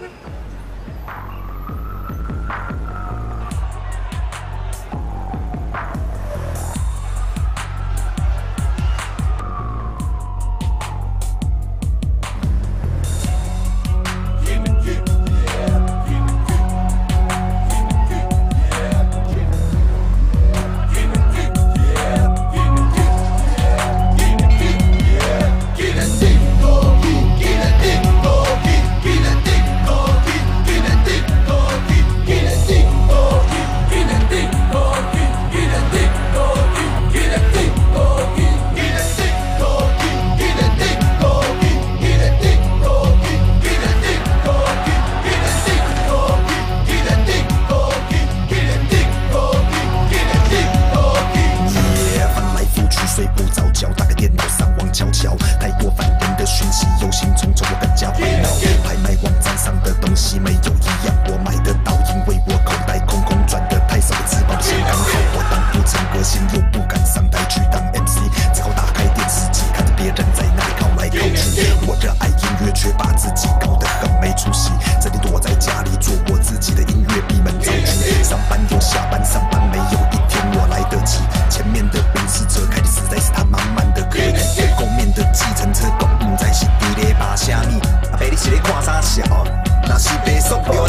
Baby，你是在看啥小？那是白手。